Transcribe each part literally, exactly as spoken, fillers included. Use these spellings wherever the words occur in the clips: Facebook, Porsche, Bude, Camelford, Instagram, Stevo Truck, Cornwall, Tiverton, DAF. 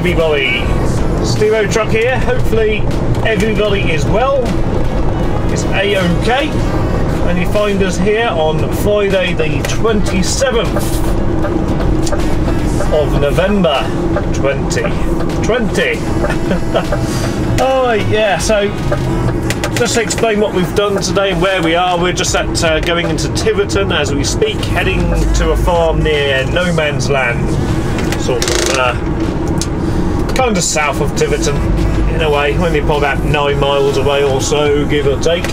Everybody, Stevo Truck here. Hopefully everybody is well, it's A-OK, and you find us here on Friday the twenty-seventh of November twenty twenty. Oh yeah, so just to explain what we've done today and where we are, we're just at uh, going into Tiverton as we speak, heading to a farm near No Man's Land, sort of uh, kind of south of Tiverton, in a way, only probably about nine miles away or so, give or take,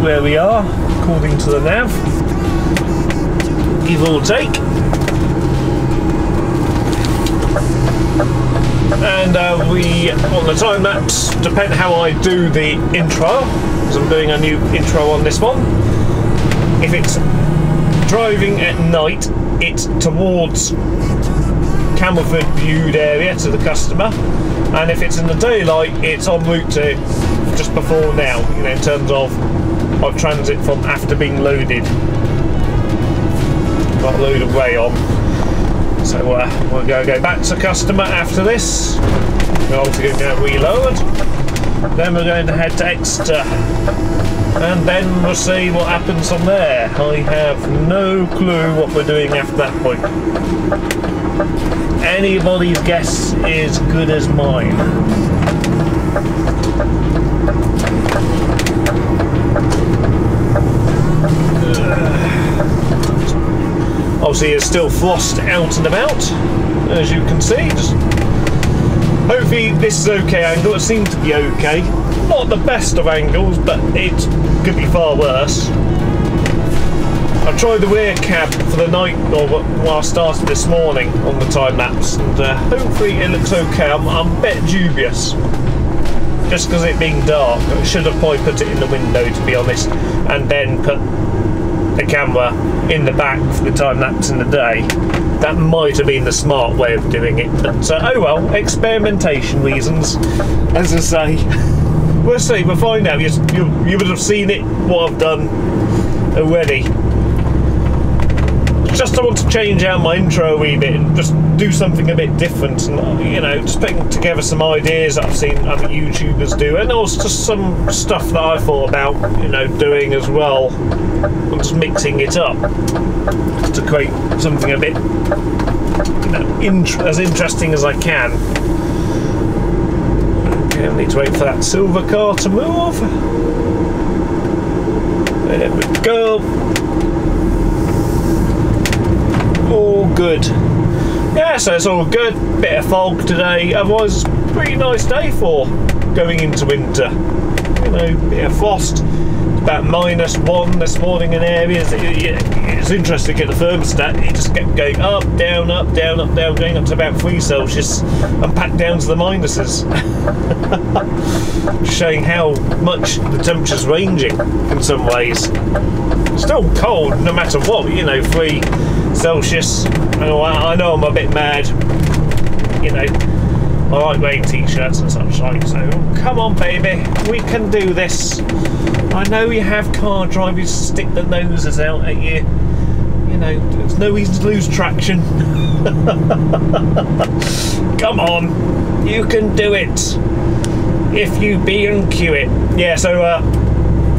where we are, according to the nav, give or take. And uh, we, on the time lapse, depend how I do the intro, because I'm doing a new intro on this one. If it's driving at night, it's towards Camelford viewed area to the customer, and if it's in the daylight, it's en route to just before now, you know, in terms of of transit from after being loaded, got loaded way on. So uh, we're going to go back to customer after this. We're obviously going to get reload, then we're going to head to Exeter, and then we'll see what happens from there. I have no clue what we're doing after that point. Anybody's guess is good as mine. Uh, obviously there's still frost out and about, as you can see. Just hopefully this is okay angle, it seems to be okay. Not the best of angles, but it could be far worse. I tried the rear cab for the night, or while I started this morning on the time lapse, and uh, hopefully it looks okay. I'm, I'm a bit dubious, just because it being dark. I should have probably put it in the window, to be honest, and then put the camera in the back for the time lapse in the day. That might have been the smart way of doing it, but uh, oh well, experimentation reasons, as I say. We'll see, we'll find out. You, you, you would have seen it, what I've done already. Just I want to change out my intro a wee bit and just do something a bit different, and you know, just putting together some ideas that I've seen other YouTubers do, and also just some stuff that I thought about, you know, doing as well, and just mixing it up just to create something a bit, you know, int as interesting as I can. Okay, I need to wait for that silver car to move. There we go. All good. Yeah, so it's all good. Bit of fog today. Otherwise, pretty nice day for going into winter. You know, bit of frost. It's about minus one this morning in areas. It's interesting to get the thermostat. It just kept going up, down, up, down, up, down, going up to about three Celsius and back down to the minuses. Showing how much the temperature's ranging in some ways. Still cold, no matter what. You know, three Celsius. Oh, I know I'm a bit mad, you know, I like wearing t-shirts and such like, so come on baby, we can do this. I know you have car drivers stick their noses out at you, you know, there's no reason to lose traction. Come on, you can do it, if you B and Q it. Yeah, so uh,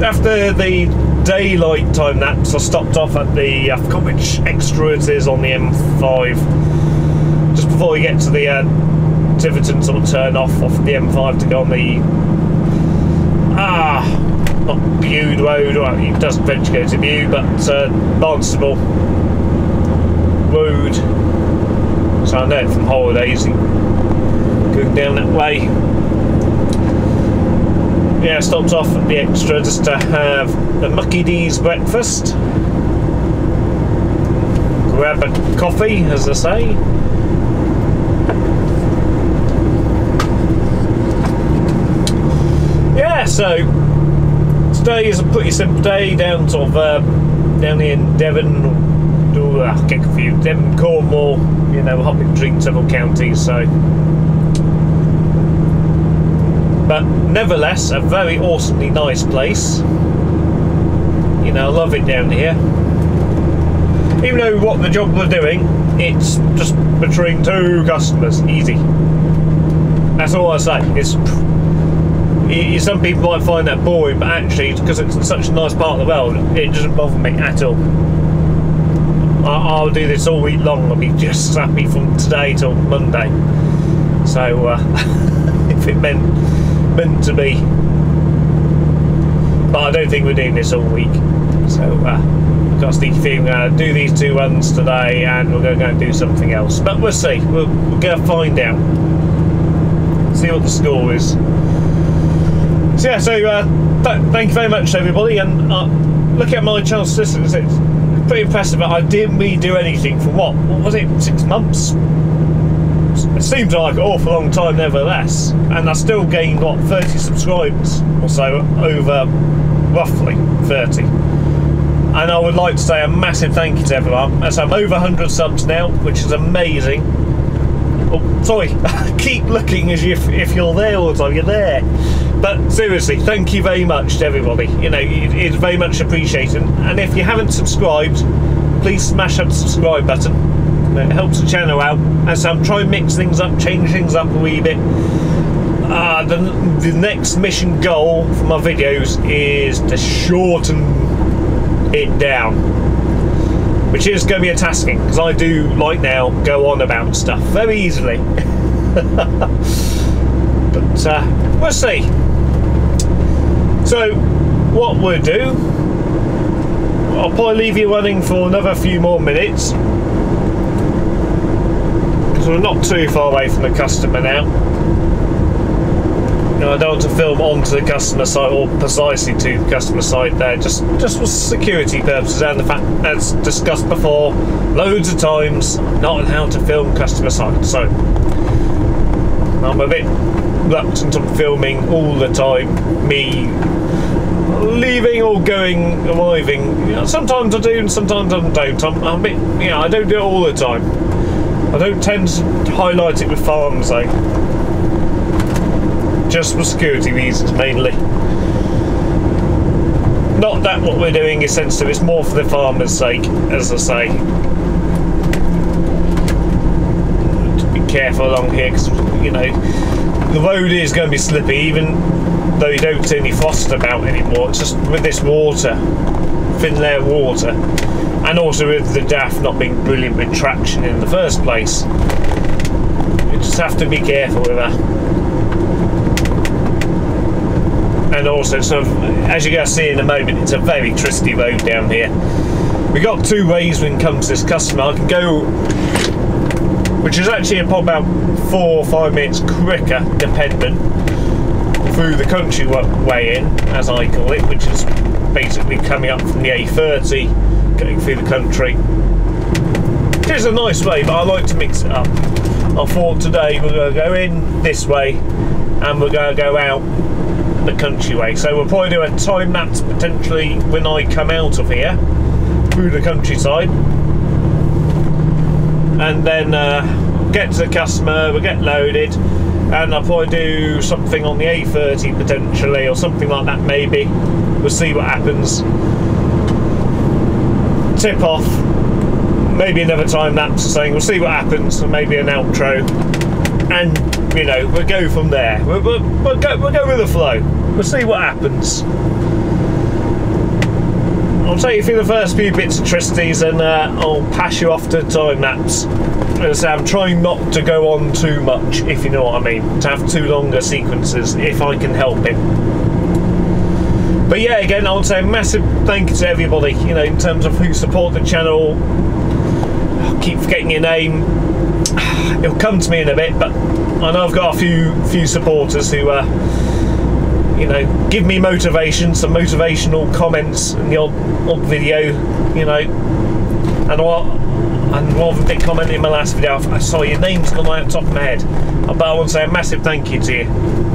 after the daylight time lapse, I stopped off at the, I forgot which extra it is on the M five, just before you get to the uh, Tiverton sort of turn off off the M five to go on the ah not Bude Road, well, it does eventually go to Bude, but uh, Barnstable Road. So I know it from holidays and going down that way. Yeah, I stopped off at the Extra just to have a Mucky D's breakfast. Grab a coffee, as I say. So today is a pretty simple day down sort of uh, down here in Devon. Ooh, I get confused. Devon, Cornwall. You know, hopping between several counties. So, but nevertheless, a very awesomely nice place. You know, I love it down here. Even though what the job we're doing, it's just between two customers, easy. That's all I say. It's. Some people might find that boring, but actually, because it's such a nice part of the world, it doesn't bother me at all. I'll do this all week long. I'll be just happy from today till Monday. So, uh, if it meant meant to be, but I don't think we're doing this all week. So, uh, I've got a sneaky feeling we're going to do these two runs today, and we're going to go and do something else. But we'll see. We're, we're going to find out. See what the score is. So yeah, so uh, th thank you very much everybody, and uh, look at my channel statistics, it's pretty impressive, but I didn't really do anything for what, what was it, six months? It seems like an awful long time nevertheless, and I still gained, what, thirty subscribers or so, over roughly thirty. And I would like to say a massive thank you to everyone, as I'm over one hundred subs now, which is amazing. Oh, sorry, keep looking as if, if you're there all the time, you're there. But seriously, thank you very much to everybody. You know, it, it's very much appreciated. And if you haven't subscribed, please smash that subscribe button. It helps the channel out. And so I'm trying to mix things up, change things up a wee bit. Uh, the, the next mission goal for my videos is to shorten it down. Which is going to be a tasking, because I do, like now, go on about stuff very easily. But uh, we'll see. So, what we'll do, I'll probably leave you running for another few more minutes. Because we're not too far away from the customer now. No, I don't want to film onto the customer site or precisely to the customer site there, just just for security purposes, and the fact, as discussed before, loads of times, not allowed to film customer site. So I'm a bit reluctant on filming all the time, me leaving or going, arriving. You know, sometimes I do and sometimes I don't. I'm, I'm a bit, yeah, you know, I don't do it all the time. I don't tend to highlight it with farms though. Just for security reasons mainly. Not that what we're doing is sensitive, it's more for the farmer's sake, as I say. To be careful along here, because you know the road is going to be slippy, even though you don't see any frost about anymore. It's just with this water, thin layer of water, and also with the D A F not being brilliant with traction in the first place. You just have to be careful with that. And also, sort of, as you're going to see in a moment, it's a very twisty road down here. We got two ways when it comes to this customer. I can go, which is actually about four or five minutes quicker, dependent, through the country way in, as I call it, which is basically coming up from the A thirty, going through the country. It is a nice way, but I like to mix it up. I thought today we're going to go in this way, and we're going to go out the country way, so we'll probably do a time lapse potentially when I come out of here through the countryside, and then uh, get to the customer, we'll get loaded, and I'll probably do something on the A thirty potentially, or something like that maybe. We'll see what happens. Tip off, maybe another time lapse or something, we'll see what happens, and maybe an outro, and you know, we'll go from there. We'll, we'll, we'll, go, we'll go with the flow. We'll see what happens. I'll take you through the first few bits of twisties, and uh, I'll pass you off to time lapse. As I'm trying not to go on too much, if you know what I mean, to have too longer sequences, if I can help it. But yeah, again, I would say a massive thank you to everybody, you know, in terms of who support the channel. I keep forgetting your name. It'll come to me in a bit, but I know I've got a few few supporters who uh, you know, give me motivation, some motivational comments in the old, old video, you know. And what and one of them did comment in my last video, I saw your name's gone right on top of my head. But I want to say a massive thank you to you.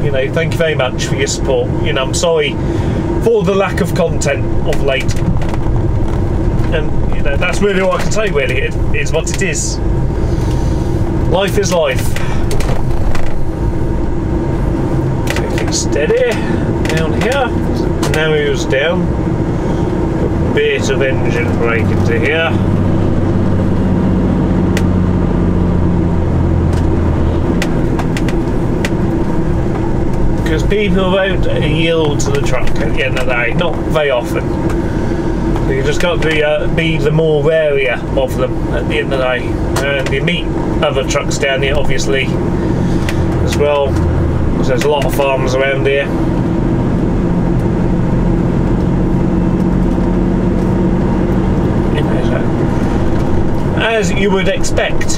You know, thank you very much for your support. You know, I'm sorry for the lack of content of late. And you know, that's really all I can say really. It is what it is. Life is life. Take it steady. Down here. Now he was down. A bit of engine brake into here. Because people don't yield to the truck at the end of the day. Not very often. So you've just got to be, uh, be the more warier of them at the end of the day. And you meet other trucks down here, obviously, as well. So there's a lot of farms around here. As you would expect.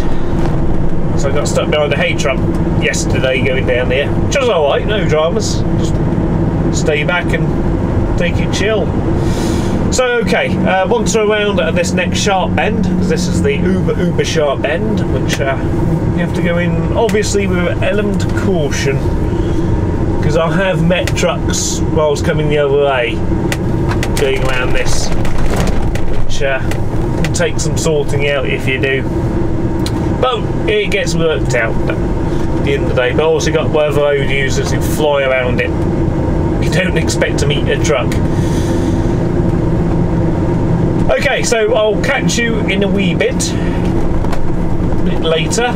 So I got stuck behind a hay truck yesterday going down there. Which was alright, no dramas. Just stay back and take it chill. So okay, uh, once we're around at this next sharp bend, because this is the uber uber sharp bend, which uh, you have to go in obviously with an element of caution, because I have met trucks whilst coming the other way going around this, which uh, will take some sorting out if you do, but it gets worked out at the end of the day. But I've also got other road users who fly around it. You don't expect to meet a truck. Okay, so I'll catch you in a wee bit, a bit later,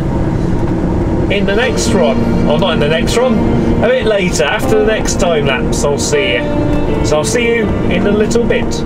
in the next run, or not in the next run, a bit later, after the next time lapse, I'll see you. So I'll see you in a little bit.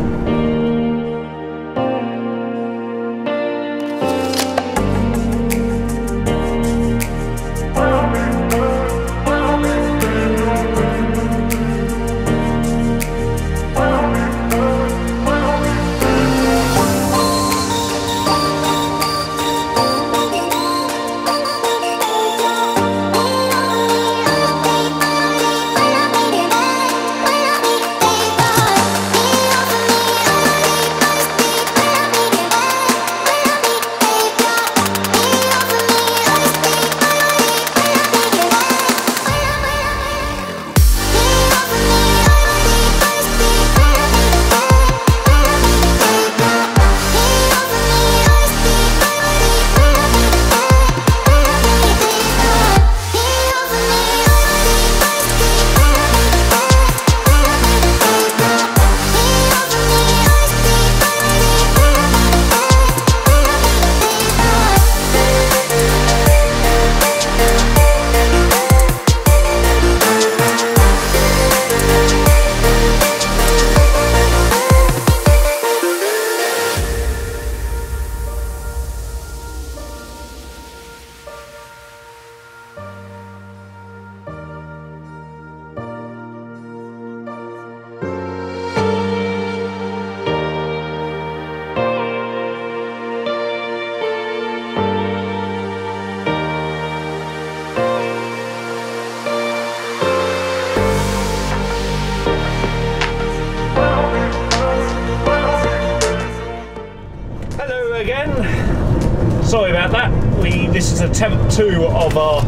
Sorry about that. We this is attempt two of our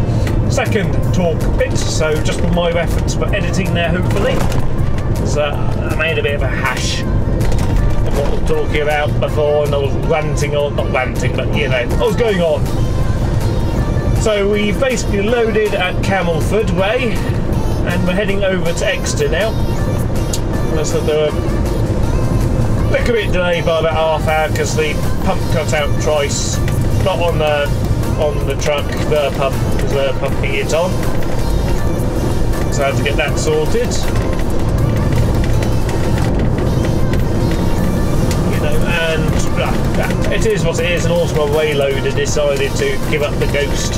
second talk bit, so just for my reference for editing there, hopefully. So I made a bit of a hash of what we were talking about before, and I was ranting on, not ranting, but you know, I was going on. So we basically loaded at Camelford Way, and we're heading over to Exeter now. And I said there were a little bit delayed by about half hour because the pump cut out twice. Not on the on the truck, the pump, because they're pumping it on. So I had to get that sorted. You know, and blah, blah. It is what it is, and also my wayloader decided to give up the ghost.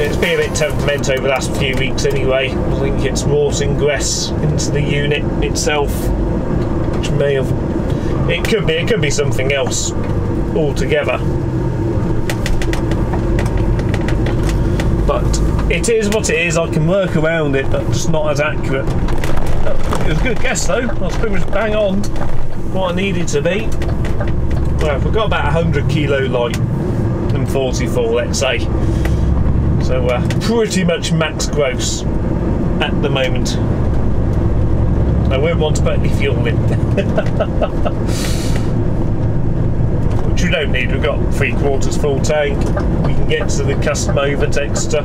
It's been a bit temperamental over the last few weeks anyway. I think it's water ingress into the unit itself, which may have, it could be, it could be something else altogether. But it is what it is. I can work around it, but just not as accurate. It was a good guess though. I was pretty much bang on what I needed to be. Well, I've got about one hundred kilo light and forty-four, let's say. So we're uh, pretty much max gross at the moment. I won't want to put any fuel in. Which we don't need, we've got three quarters full tank. We can get to the custom over texture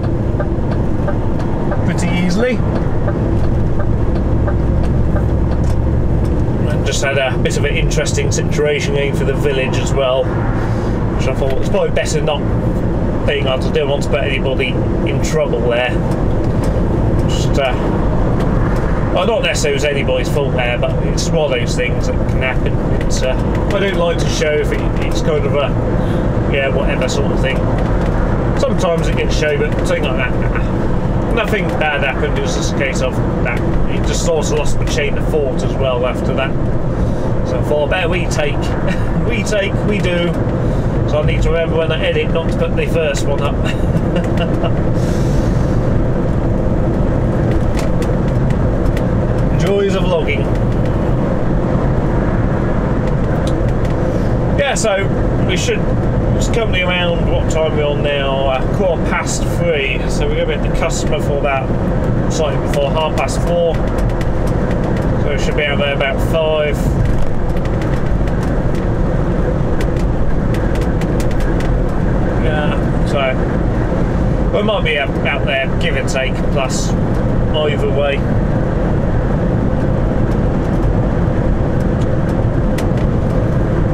pretty easily. And just had a bit of an interesting situation going for the village as well, which I thought it's probably better not being out. I don't want to put anybody in trouble there. Just, uh, well, not necessarily it was anybody's fault there, but it's one of those things that can happen. It's, uh, I don't like to show if it, it's kind of a, yeah, whatever sort of thing. Sometimes it gets shown, but something like that, nah. Nothing bad happened. It was just a case of that. Nah, it just sort of lost my chain of thought as well after that. So I thought, better we take, we take, we do. So I need to remember when I edit not to put the first one up. Joys of logging. Yeah, so we should, it's currently around, what time we're on now, uh, quarter past three, so we're going to be at the customer for about, slightly before half past four, so we should be out there about five. So we might be out there, give and take, plus either way.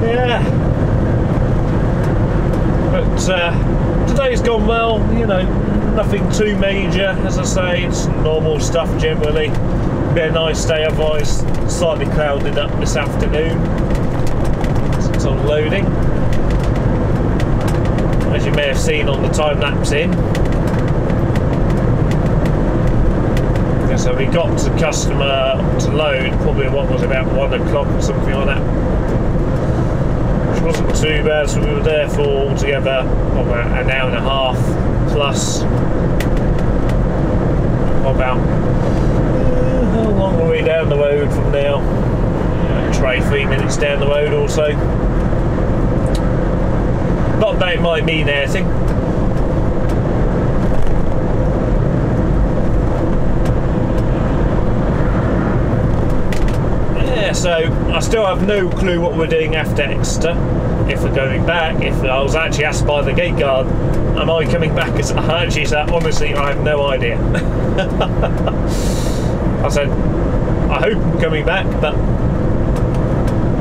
Yeah. But uh, today's gone well, you know, nothing too major, as I say, it's normal stuff generally. It'll be a nice day, otherwise slightly clouded up this afternoon since I'm loading. As you may have seen on the time lapse in. Yeah, so we got to the customer to load probably what was about one o'clock or something like that, which wasn't too bad. So we were there for altogether about an hour and a half plus. About how long were we down the road from now? Tray three minutes down the road or so. Not that it might mean anything. Yeah, so I still have no clue what we're doing after Exeter. If we're going back, if I was actually asked by the gate guard, am I coming back? As I actually said, honestly, I have no idea. I said, I hope I'm coming back, but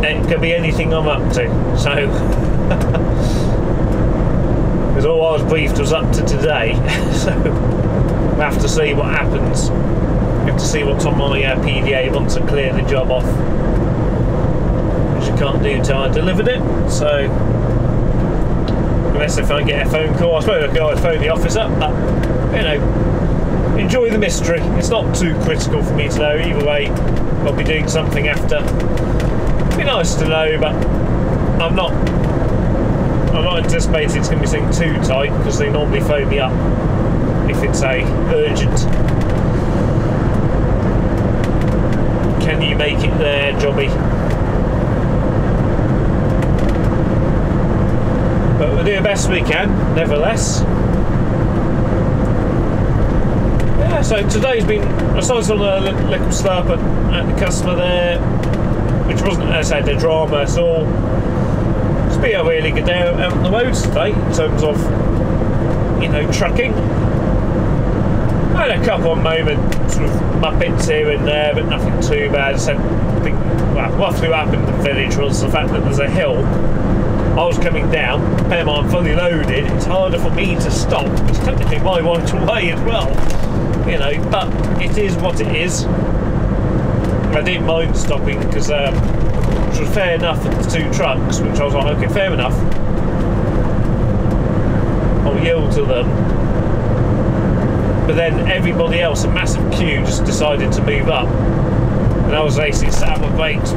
it could be anything I'm up to. So. Because all I was briefed was up to today, so we have to see what happens. We have to see what's on my uh, P D A once I clear the job off, which I can't do until I delivered it. So unless if I get a phone call, I suppose I could always phone the office up. But you know, enjoy the mystery. It's not too critical for me to know either way. I'll be doing something after. It'd be nice to know, but I'm not. I'm not anticipating it's going to be something too tight, because they normally phone me up if it's a urgent. Can you make it there, jobby? But we'll do the best we can, nevertheless. Yeah, so today's been, I saw this on a little slurp at the customer there, which wasn't, as I said, a drama at all. It's been a really good day out on the roads today in terms of, you know, trucking. I had a couple of moment sort of muppets here and there, but nothing too bad. So I think well, roughly what happened in the village was the fact that there's a hill. I was coming down, bear in mind I'm fully loaded, it's harder for me to stop. It's technically my right away as well, you know, but it is what it is. I didn't mind stopping because um, which was fair enough for the two trucks, which I was like, okay, fair enough, I'll yield to them. but then everybody else, a massive queue, just decided to move up, and I was basically sat with mates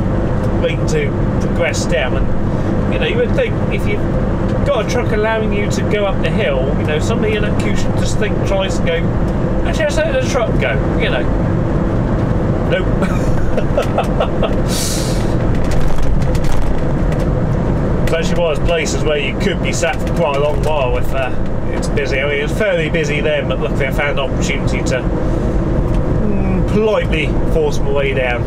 waiting to progress down. And you know, you would think if you've got a truck allowing you to go up the hill, you know, somebody in that queue should just think twice and go, actually let's let the truck go, you know. Nope. Actually, one of those places where you could be sat for quite a long while if uh, it's busy. I mean, it was fairly busy then, but luckily I found an opportunity to mm, politely force my way down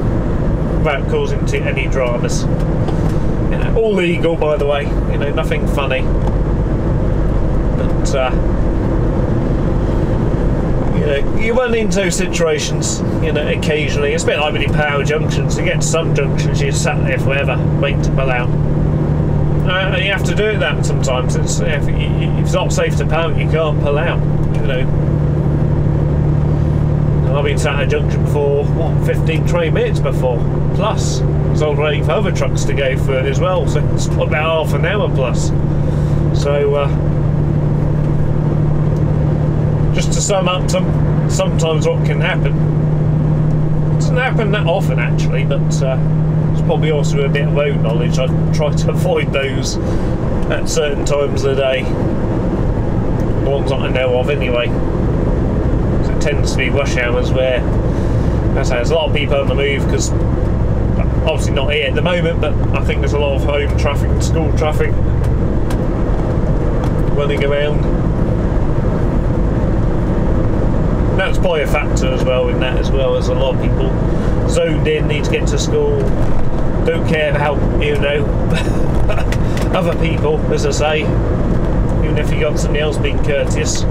without causing any dramas. You know, all legal, by the way. You know, nothing funny. But uh, you know, you run into those situations, you know, occasionally. It's a bit like with your power junctions. You get to some junctions, you're sat there forever waiting to pull out. Uh, you have to do that sometimes. It's, if it's not safe to power, you can't pull out, you know. I've been sat at a junction for what, fifteen, twenty minutes before, plus it's all waiting for other trucks to go through it as well, so it's about half an hour plus. So uh, just to sum up, some, sometimes what can happen, it doesn't happen that often actually, but uh, probably also a bit of road knowledge. I try to avoid those at certain times of the day, the ones that I know of anyway. So it tends to be rush hours where, as I say, there's a lot of people on the move, because obviously not here at the moment, but I think there's a lot of home traffic and school traffic running around. That's probably a factor as well in that, as well as a lot of people zoned in, need to get to school, don't care about, you know, other people, as I say, even if you got somebody else being courteous.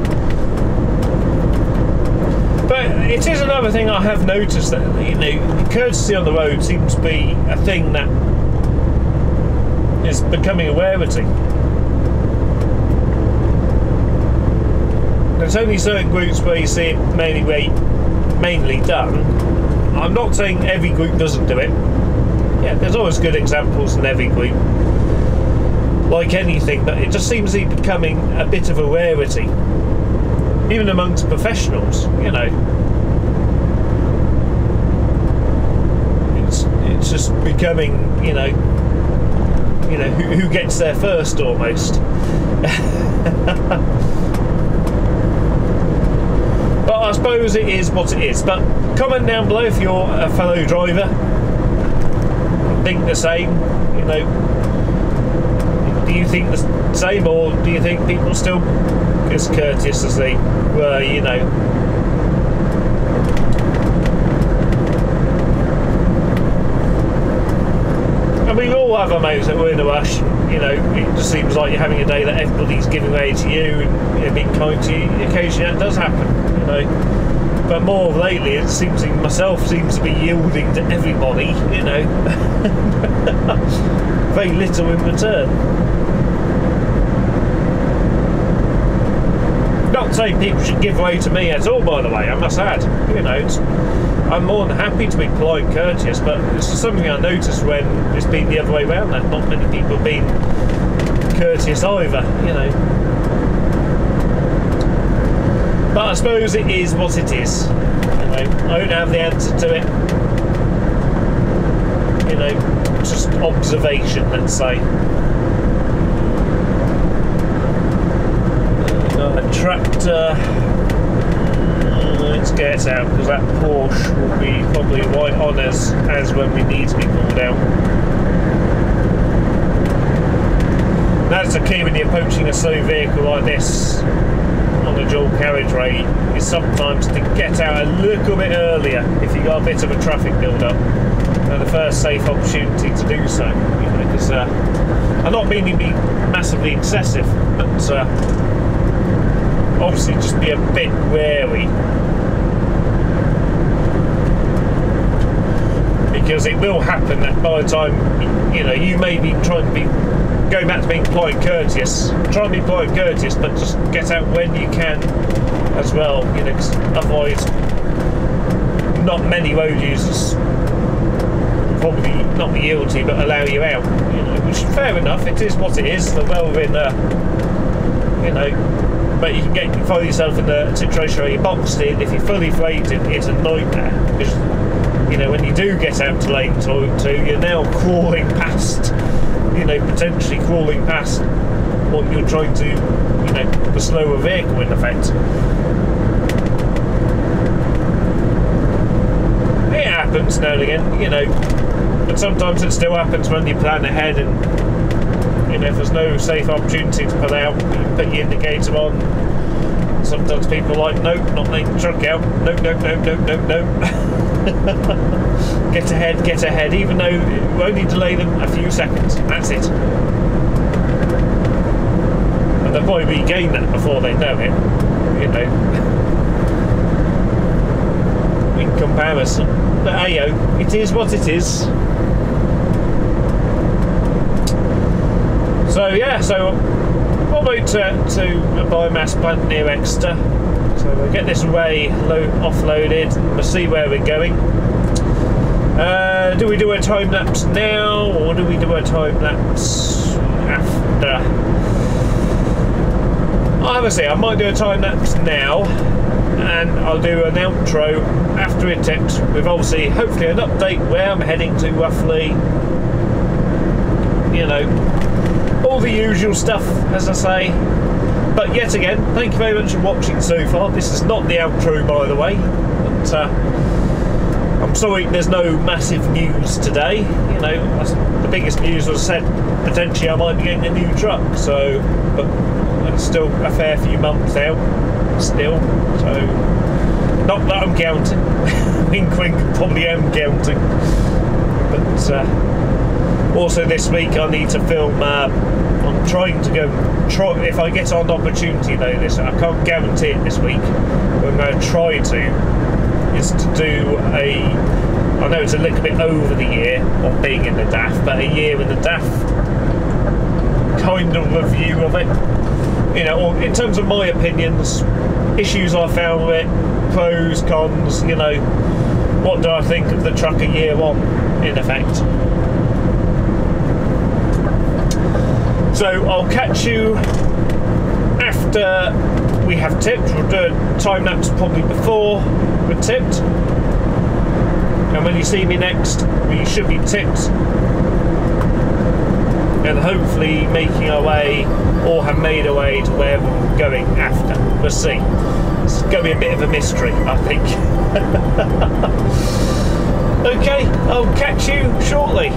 But it is another thing I have noticed, that, you know, courtesy on the road seems to be a thing that is becoming a rarity. There's only certain groups where you see it mainly, where mainly done. I'm not saying every group doesn't do it. Yeah, there's always good examples in every group, like anything, but it just seems to be becoming a bit of a rarity, even amongst professionals, you know. It's it's just becoming, you know, you know, who, who gets there first almost. But I suppose it is what it is. But comment down below if you're a fellow driver, think the same, you know. Do you think the same, or do you think people are still as courteous as they were, you know? And we all have our moments that we're in a rush, you know. It just seems like you're having a day that everybody's giving way to you and, you know, being kind to you. Occasionally that does happen. You know, but more lately it seems to, myself seems to be yielding to everybody, you know. Very little in return. Not saying people should give way to me at all, by the way, I must add, you know. It's, I'm more than happy to be polite and courteous, but it's just something I noticed when it's been the other way around, that not many people have been courteous either, you know. But I suppose it is what it is. You know, I don't have the answer to it. You know, just observation, let's say. Got a tractor. Let's get it out, because that Porsche will be probably right on us as when we need to be pulled out. That's the key when you're approaching a slow vehicle like this. The dual carriageway is sometimes to get out a little bit earlier if you got a bit of a traffic build-up, and the first safe opportunity to do so. You know, because uh, I'm not meaning to be massively excessive, but uh, obviously just be a bit wary, because it will happen that by the time, you know, you may be trying to be. Going back to being polite and courteous, try and be polite and courteous, but just get out when you can as well, you know, because otherwise not many road users probably not yield to you, but allow you out, you know, which is fair enough. It is what it is. They're well within, uh, you know, but you can get find yourself in a situation where you're boxed in. If you're fully flated, it's a nightmare, because you know when you do get out to lane two, you're now crawling past, you know, potentially crawling past what you're trying to, you know, the slower vehicle in effect. It happens now and again, you know, but sometimes it still happens when you plan ahead and. You know, if there's no safe opportunity to pull out, you put your indicator on. Sometimes people are like, nope, not letting the truck out. Nope, nope, nope, nope, nope, nope. Get ahead, get ahead, even though it will only delay them a few seconds. That's it. And they'll probably regain that before they know it, you know. In comparison. But ayo, it is what it is. So yeah, so we'll move to, to a biomass plant near Exeter. So we'll get this way low, offloaded, and we'll see where we're going. Uh, do we do a time lapse now, or do we do a time lapse after? Obviously, I might do a time lapse now, and I'll do an outro after it tips. We've obviously, hopefully, an update where I'm heading to roughly. You know. All the usual stuff, as I say. But yet again, thank you very much for watching so far. This is not the outro, by the way, but uh, I'm sorry there's no massive news today. You know, the biggest news was said potentially I might be getting a new truck, so, but it's still a fair few months out still, so not that I'm counting. Wink wink, probably am counting, but uh, also this week I need to film, uh, I'm trying to go, try, if I get on opportunity though this, I can't guarantee it this week, but I'm going to try to, is to do a, I know it's a little bit over the year of being in the D A F, but a year in the D A F kind of review of it, you know, or in terms of my opinions, issues I found with it, pros, cons, you know, what do I think of the truck a year on, in effect. So I'll catch you after we have tipped. We'll do a time lapse probably before we're tipped. And when you see me next, we should be tipped. And hopefully making our way, or have made our way to where we're going after. We'll see. It's going to be a bit of a mystery, I think. Okay, I'll catch you shortly.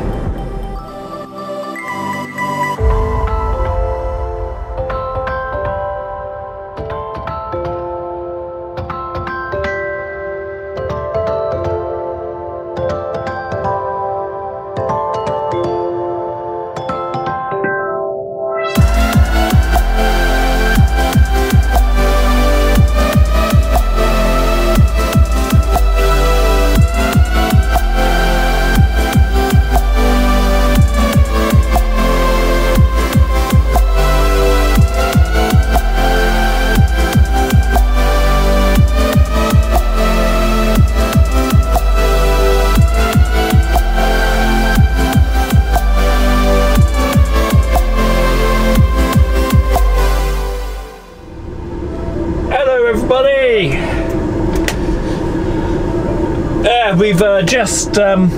We've uh, just um,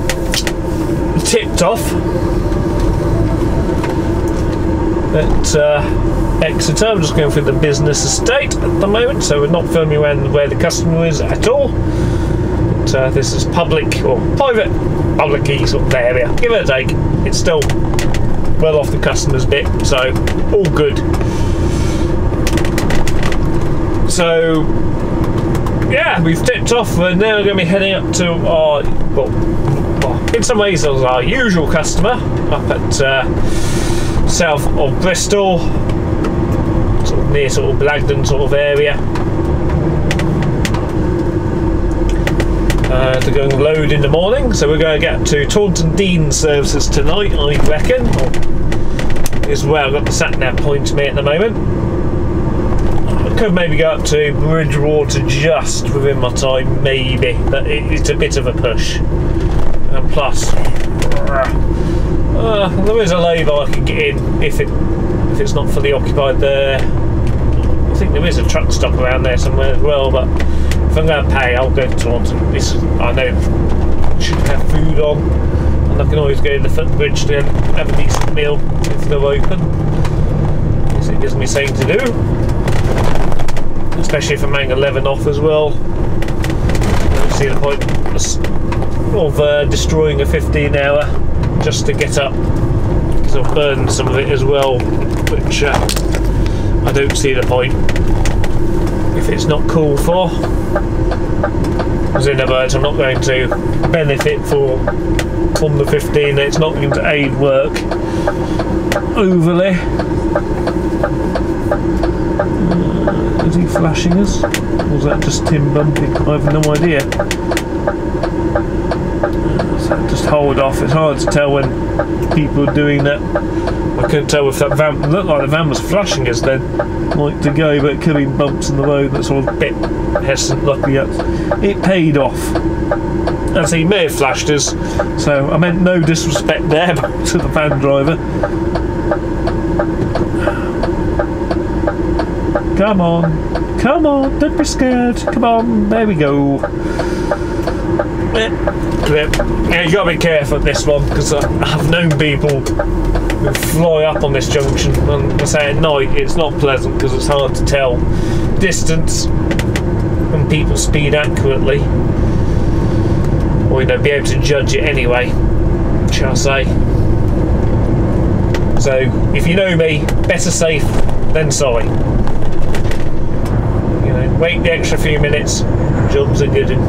tipped off at uh, Exeter. I'm just going through the business estate at the moment, so we're not filming when, where the customer is at all. But, uh, this is public or private, public-y sort of area. Give it a take. It's still well off the customer's bit, so all good. So. Yeah, we've tipped off. We're now going to be heading up to our, well, well in some ways, it was our usual customer up at uh, south of Bristol, sort of near sort of Blagdon sort of area. Uh, they're going load in the morning, so we're going to get to Taunton Dean services tonight, I reckon. Is where I've got the sat nav point to me at the moment. Could maybe go up to Bridgewater just within my time, maybe, but it, it's a bit of a push. And plus, uh, there is a lay-by I can get in if it if it's not fully occupied there. I think there is a truck stop around there somewhere as well, but if I'm going to pay, I'll go to Taunton. This, I know, should have food on, and I can always go to the footbridge to have a decent meal if they're open. So it gives me something to do, especially if I'm having eleven off as well. I don't see the point of uh, destroying a fifteen hour just to get up, because I've burned some of it as well, which uh, I don't see the point if it's not called for. As in other words, I'm not going to benefit for from the fifteen, it's not going to aid work overly. Uh, is he flashing us? Or was that just Tim bumping? I have no idea. So just hold off. It's hard to tell when people are doing that. I couldn't tell if that van looked like the van was flashing us then, like to go, but it could be bumps in the road. That's all a bit hesitant. Luckily, it paid off. As he may have flashed us, so I meant no disrespect there to the van driver. Come on, come on, don't be scared. Come on, there we go. Yeah, you gotta be careful with this one, because I've known people who fly up on this junction, and I say at night it's not pleasant because it's hard to tell distance and people speed accurately, or you know, be able to judge it anyway, shall I say. So if you know me, better safe than sorry. You know, wait the extra few minutes, jobs are good. And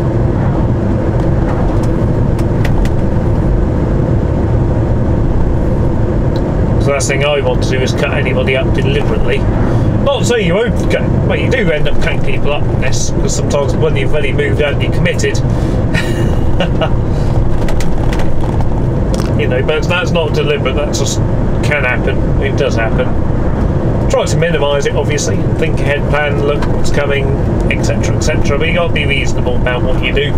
the last thing I want to do is cut anybody up deliberately. Not so you won't cut, well, you do end up cutting people up in this, because sometimes when you've really moved out and you're committed, you know, but that's not deliberate, that just can happen, it does happen. Try to minimise it, obviously, think ahead, plan, look what's coming, etc, et cetera, but you got to be reasonable about what you do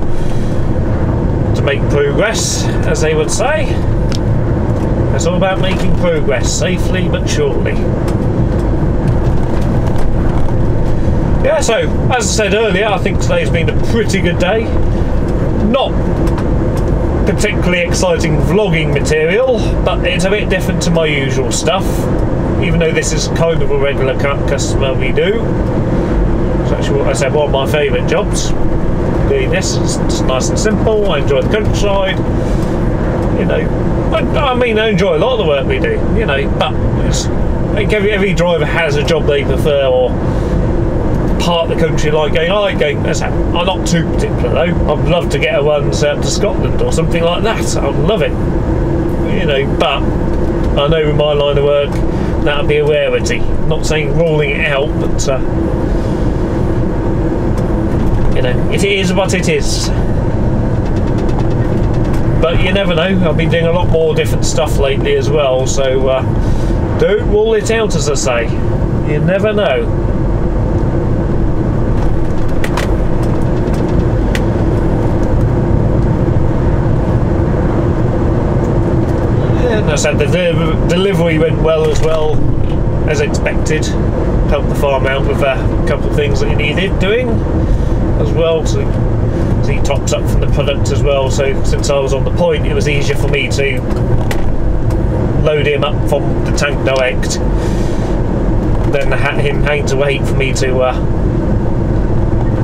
to make progress, as they would say. It's all about making progress, safely but surely. Yeah, so, as I said earlier, I think today's been a pretty good day. Not particularly exciting vlogging material, but it's a bit different to my usual stuff, even though this is kind of a regular customer we do. It's actually, what I said, one of my favourite jobs. Doing this, it's nice and simple, I enjoy the countryside, you know. I mean, I enjoy a lot of the work we do, you know, but it's, like every, every driver has a job they prefer, or part of the country like going, I like going, I'm not too particular though, I'd love to get a run out to Scotland or something like that, I'd love it, you know, but I know in my line of work that would be a rarity. I'm not saying ruling it out, but uh, you know, it is what it is. But you never know, I've been doing a lot more different stuff lately as well, so uh, don't rule it out, as I say. You never know. And I said the de delivery went well as well, as expected. Helped the farm out with a couple of things that he needed doing as well. So he tops up from the product as well, so since I was on the point, it was easier for me to load him up from the tank direct than had him hang to wait for me to uh,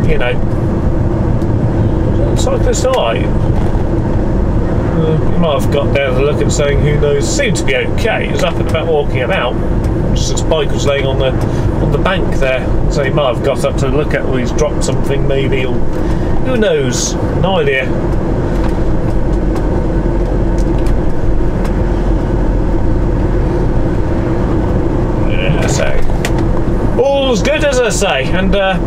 you know, cyclist eye. Uh, you might have got down to look at saying who knows, seemed to be okay, he was up and about walking about, just his bike was laying on the on the bank there, so he might have got up to look at, or he's dropped something maybe, or who knows? No idea. Yeah, so all's good, as I say, and uh,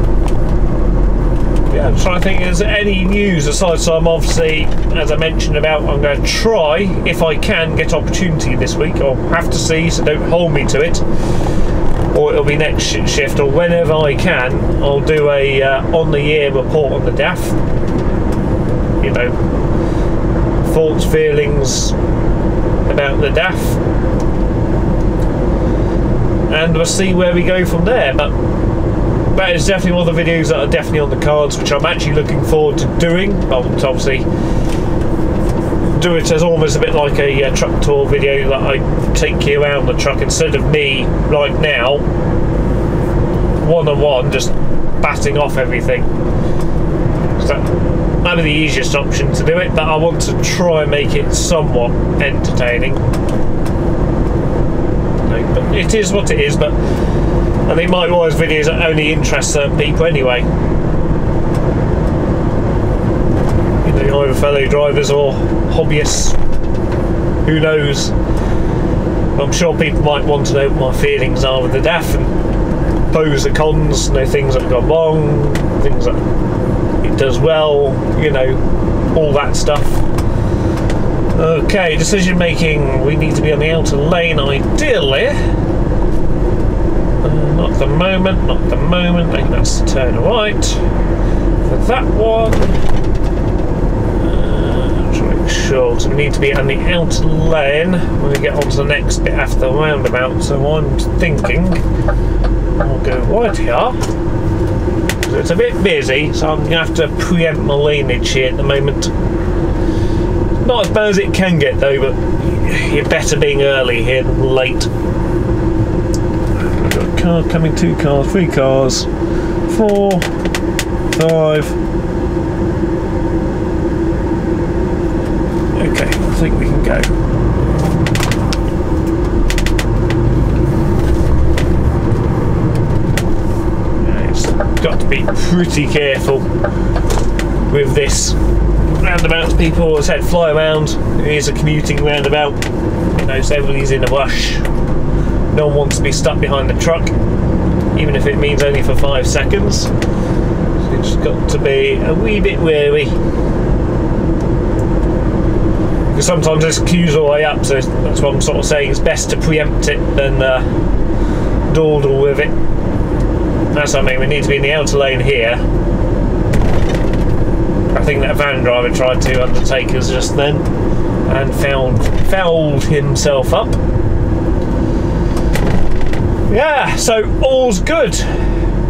yeah, I'm trying to think if there's any news aside. So I'm obviously, as I mentioned about, I'm going to try if I can get opportunity this week. I'll have to see, so don't hold me to it. Or it'll be next shift, or whenever I can, I'll do a uh, on the year report on the D A F. You know, thoughts, feelings about the D A F, and we'll see where we go from there. But about is definitely one of the videos that are definitely on the cards, which I'm actually looking forward to doing. I want to obviously do it as almost a bit like a uh, truck tour video, that I take you around the truck instead of me right now one-on-one just batting off everything. So that'd be the easiest option to do it, but I want to try and make it somewhat entertaining. No, but it is what it is, but I think my wise videos that only interest certain people anyway. You know, either fellow drivers or hobbyists. Who knows? I'm sure people might want to know what my feelings are with the D A F and pose the cons, you know, things that have gone wrong, things that it does well, you know, all that stuff. Okay, decision making. We need to be on the outer lane, ideally. Uh, not the moment, not the moment. I think that's the turn right. For that one. Uh, try to make sure. So we need to be on the outer lane when we get onto the next bit after the roundabout. So I'm thinking I'll go right here. So it's a bit busy, so I'm going to have to preempt my lineage here at the moment. Not as bad as it can get though, but you're better being early here than late. We've got a car coming, two cars, three cars, four, five. Okay, I think we can go. Got to be pretty careful with this roundabout. People, as I said, fly around. It is a commuting roundabout, you know, so everybody's in a rush. No one wants to be stuck behind the truck, even if it means only for five seconds. So it's got to be a wee bit wary. Because sometimes this queues all the way up, so that's what I'm sort of saying. It's best to preempt it than uh, dawdle with it. That's what I mean, we need to be in the outer lane here. I think that van driver tried to undertake us just then and found, fouled himself up. Yeah, so all's good.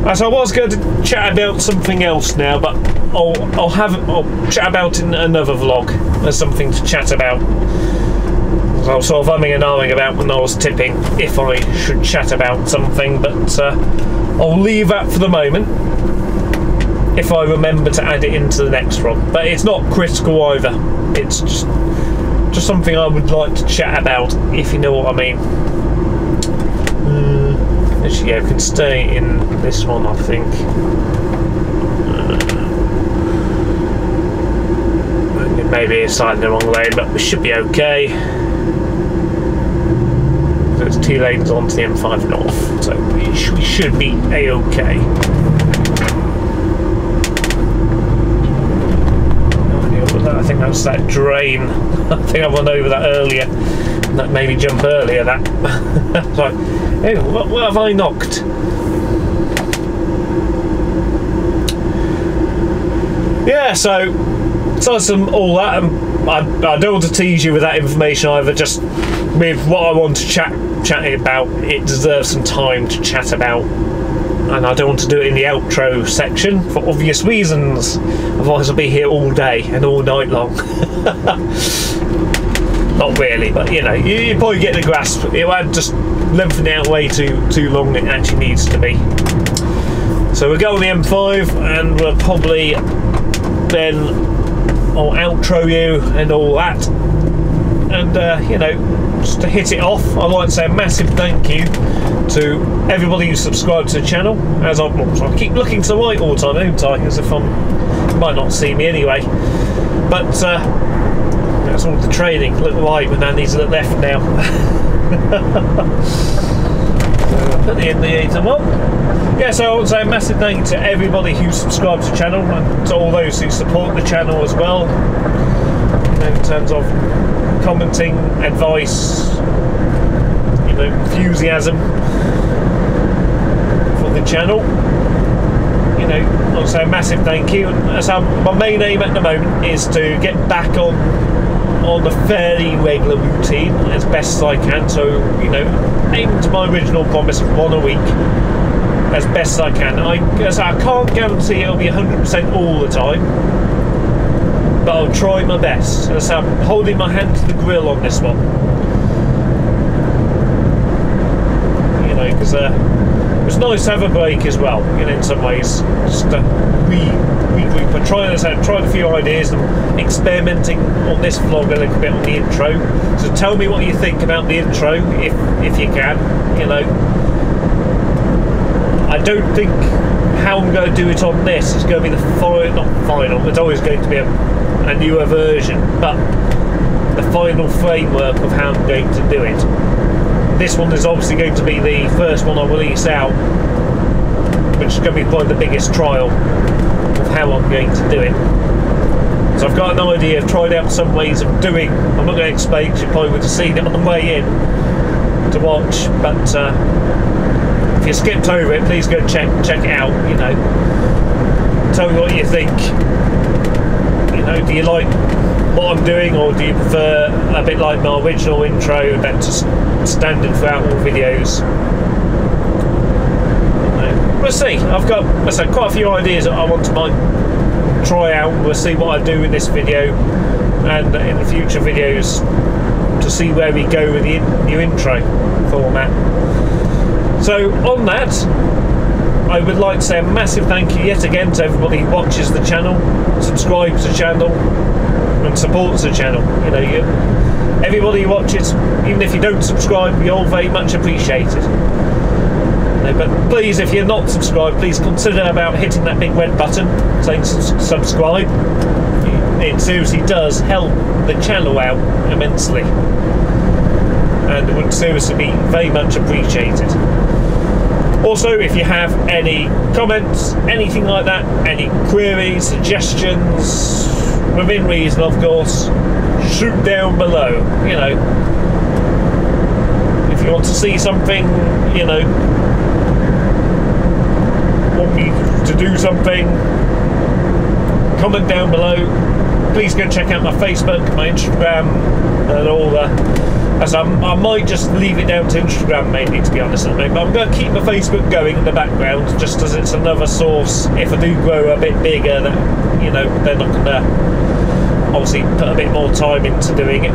As I was going to chat about something else now, but I'll, I'll have I'll chat about it in another vlog. There's something to chat about. I was sort of umming and ahhing about when I was tipping if I should chat about something, but uh, I'll leave that for the moment if I remember to add it into the next one. But it's not critical either, it's just, just something I would like to chat about, if you know what I mean. Mm, actually, yeah, we can stay in this one, I think. Uh, maybe it's slightly the wrong lane, but we should be okay. So it's two lanes onto the M five north, so we, sh we should be A-OK. I think that's that drain. I think I went over that earlier. That made me jump earlier. That like, hey, what, what have I knocked? Yeah, so aside from all that, um, I, I don't want to tease you with that information either. Just with what I want to chat. Chatting about it deserves some time to chat about, and I don't want to do it in the outro section for obvious reasons, otherwise I'll be here all day and all night long. Not really, but you know, you, you probably get the grasp. It won't just lengthen out way too too long it actually needs to be. So we'll go on the M five and we'll probably then I'll outro you and all that, and uh, you know, just to hit it off, I'd like to say a massive thank you to everybody who subscribed to the channel. As I, I keep looking to the right all the time, don't I? As if I'm, you might not see me anyway. But uh, that's all the training. Look right, but now needs to look left now. So I'll put the indicator on. Yeah, so I would say a massive thank you to everybody who subscribed to the channel and to all those who support the channel as well. In terms of commenting, advice, you know, enthusiasm for the channel, you know, I'll say a massive thank you. And so my main aim at the moment is to get back on on the fairly regular routine as best as I can. So, you know, aim to my original promise of one a week. as best as I can. I, as I can't guarantee it'll be one hundred percent all the time, but I'll try my best. As I'm holding my hand to the grill on this one, you know, because uh, it's nice to have a break as well. You know, in some ways, just to re regroup. I tried this out, tried a few ideas, and experimenting on this vlog a little bit on the intro. So tell me what you think about the intro, if if you can, you know. I don't think how I'm going to do it on this is going to be the final, not final, it's always going to be a, a newer version, but the final framework of how I'm going to do it. This one is obviously going to be the first one I release out, which is going to be probably the biggest trial of how I'm going to do it. So I've got an idea, I've tried out some ways of doing, I'm not going to explain because you probably would have seen it on the way in to watch, but uh, if you skipped over it, please go check check it out, you know. Tell me what you think. You know, do you like what I'm doing, or do you prefer a bit like my original intro, a bit just standard throughout all videos? No. We'll see. I've got, I said, quite a few ideas that I want to might try out. We'll see what I do in this video and in the future videos to see where we go with the in, new intro format. So on that, I would like to say a massive thank you yet again to everybody who watches the channel, subscribes to the channel, and supports the channel. You know, you, everybody who watches, even if you don't subscribe, you're all very much appreciated. No, but please, if you're not subscribed, please consider about hitting that big red button saying subscribe. It seriously does help the channel out immensely, and it would seriously be very much appreciated. Also, if you have any comments, anything like that, any queries, suggestions, within reason of course, shoot down below, you know. If you want to see something, you know, want me to do something, comment down below. Please go check out my Facebook, my Instagram, and all that. As I'm, I might just leave it down to Instagram mainly, to be honest with you, but I'm going to keep my Facebook going in the background, just as it's another source. If I do grow a bit bigger, that, you know, then I can uh, obviously put a bit more time into doing it.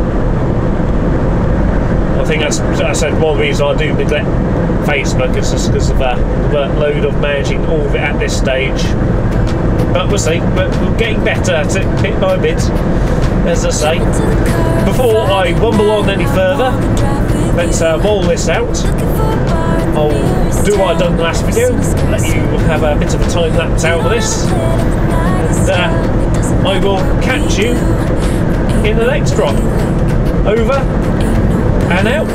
I think that's, as I said, one of the reasons I do neglect Facebook is just because of uh, the workload of managing all of it at this stage. But we'll see, but we're getting better at it bit by bit, as I say. Before I rumble on any further, let's uh, roll this out. I'll do what I've done in the last video, let you have a bit of a time lapse out of this, and uh, I will catch you in the next drop. Over and out.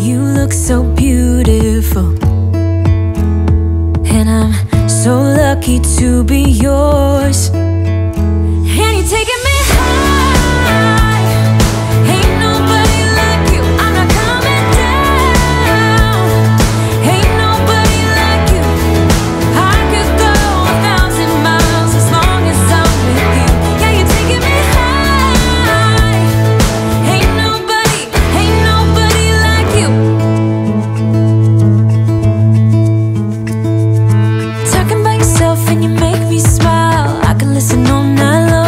You look so beautiful, and I'm so lucky to be yours. And you're taking me high. Ain't nobody like you. I'm not coming down. Ain't nobody like you. I could go a thousand miles as long as I'm with you. Yeah, you're taking me high. Ain't nobody, ain't nobody like you. Talking by yourself and you make me smile. I could listen all night long.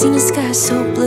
seen the sky so blue.